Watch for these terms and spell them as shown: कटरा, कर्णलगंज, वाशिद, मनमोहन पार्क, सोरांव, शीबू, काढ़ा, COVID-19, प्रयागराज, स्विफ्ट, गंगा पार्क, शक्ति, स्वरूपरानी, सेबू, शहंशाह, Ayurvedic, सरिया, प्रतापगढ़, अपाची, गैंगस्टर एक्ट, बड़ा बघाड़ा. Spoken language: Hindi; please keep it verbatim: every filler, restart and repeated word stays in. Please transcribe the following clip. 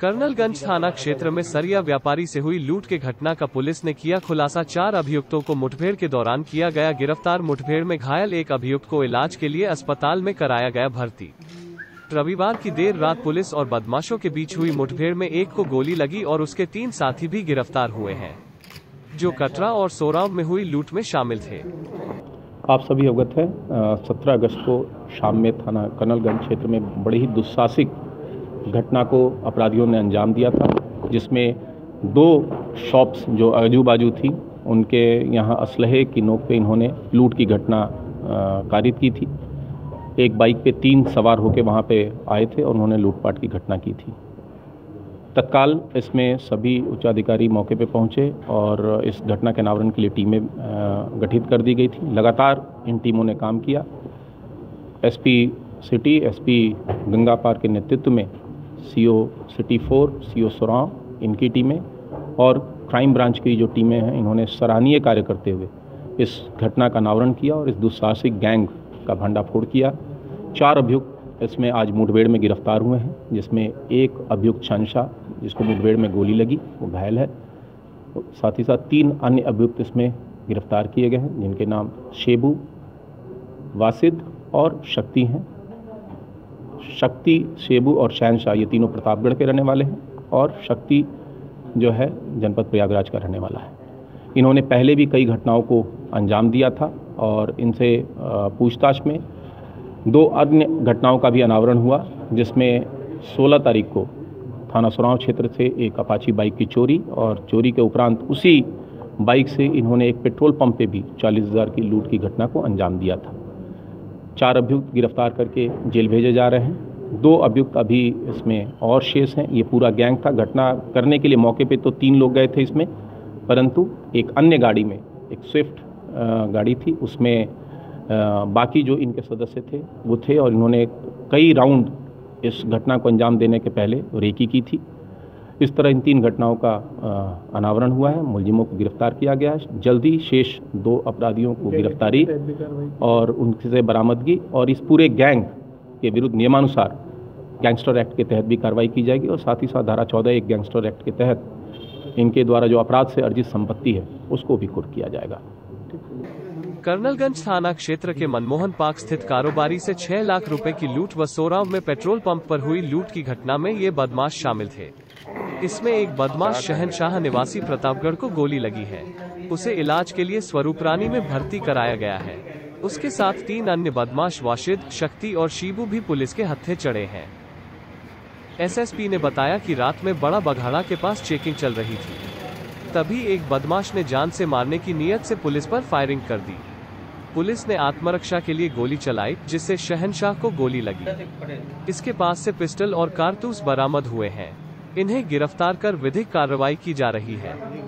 कर्णलगंज थाना क्षेत्र में सरिया व्यापारी से हुई लूट के घटना का पुलिस ने किया खुलासा। चार अभियुक्तों को मुठभेड़ के दौरान किया गया गिरफ्तार। मुठभेड़ में घायल एक अभियुक्त को इलाज के लिए अस्पताल में कराया गया भर्ती। रविवार की देर रात पुलिस और बदमाशों के बीच हुई मुठभेड़ में एक को गोली लगी और उसके तीन साथी भी गिरफ्तार हुए हैं, जो कटरा और सोरांव में हुई लूट में शामिल थे। आप सभी अवगत हैं, सत्रह अगस्त को शाम में थाना कर्णलगंज क्षेत्र में बड़ी ही दुस्साहसिक घटना को अपराधियों ने अंजाम दिया था, जिसमें दो शॉप्स जो आजू बाजू थी उनके यहाँ असलहे की नोक पे इन्होंने लूट की घटना कारित की थी। एक बाइक पे तीन सवार होकर वहाँ पे आए थे और उन्होंने लूटपाट की घटना की थी। तत्काल इसमें सभी उच्चाधिकारी मौके पे पहुँचे और इस घटना के अनावरण के लिए टीमें गठित कर दी गई थी। लगातार इन टीमों ने काम किया। SP city, SP गंगा पार्क के नेतृत्व में CO city four, CO सोरांव, इनकी टीमें और क्राइम ब्रांच की जो टीमें हैं, इन्होंने सराहनीय कार्य करते हुए इस घटना का अनावरण किया और इस दुस्साहसिक गैंग का भंडाफोड़ किया। चार अभियुक्त इसमें आज मुठभेड़ में गिरफ्तार हुए हैं, जिसमें एक अभियुक्त शहंशाह, जिसको मुठभेड़ में गोली लगी, वो घायल है। साथ ही साथ तीन अन्य अभियुक्त इसमें गिरफ्तार किए गए हैं, जिनके नाम सेबू, वाशिद और शक्ति हैं। शक्ति, सेबू और शहंशाह ये तीनों प्रतापगढ़ के रहने वाले हैं और शक्ति जो है जनपद प्रयागराज का रहने वाला है। इन्होंने पहले भी कई घटनाओं को अंजाम दिया था और इनसे पूछताछ में दो अन्य घटनाओं का भी अनावरण हुआ, जिसमें सोलह तारीख को थाना सोरांव क्षेत्र से एक अपाची बाइक की चोरी और चोरी के उपरांत उसी बाइक से इन्होंने एक पेट्रोल पंप पे भी चालीस हज़ार की लूट की घटना को अंजाम दिया था। चार अभियुक्त गिरफ्तार करके जेल भेजे जा रहे हैं। दो अभियुक्त अभी इसमें और शेष हैं। ये पूरा गैंग था। घटना करने के लिए मौके पे तो तीन लोग गए थे इसमें, परंतु एक अन्य गाड़ी में, एक स्विफ्ट गाड़ी थी, उसमें बाकी जो इनके सदस्य थे वो थे और इन्होंने कई राउंड इस घटना को अंजाम देने के पहले रेकी की थी। इस तरह इन तीन घटनाओं का अनावरण हुआ है। मुलजिमों को गिरफ्तार किया गया है। जल्दी शेष दो अपराधियों को गिरफ्तारी और उनसे बरामदगी और इस पूरे गैंग के विरुद्ध नियमानुसार गैंगस्टर एक्ट के तहत भी कार्रवाई की जाएगी और साथ ही साथ धारा चौदह एक गैंगस्टर एक्ट के तहत इनके द्वारा जो अपराध से अर्जित संपत्ति है उसको भी कुर्क किया जाएगा। कर्णलगंज थाना क्षेत्र के मनमोहन पार्क स्थित कारोबारी से छह लाख रुपए की लूट व सोरांव में पेट्रोल पंप पर हुई लूट की घटना में ये बदमाश शामिल थे। इसमें एक बदमाश शहंशाह निवासी प्रतापगढ़ को गोली लगी है, उसे इलाज के लिए स्वरूपरानी में भर्ती कराया गया है। उसके साथ तीन अन्य बदमाश वाशिद, शक्ति और शीबू भी पुलिस के हत्थे चढ़े हैं। एसएसपी ने बताया कि रात में बड़ा बघाड़ा के पास चेकिंग चल रही थी, तभी एक बदमाश ने जान से मारने की नीयत से पुलिस पर फायरिंग कर दी। पुलिस ने आत्मरक्षा के लिए गोली चलाई, जिससे शहंशाह को गोली लगी। इसके पास से पिस्टल और कारतूस बरामद हुए हैं। इन्हें गिरफ्तार कर विधिक कार्रवाई की जा रही है।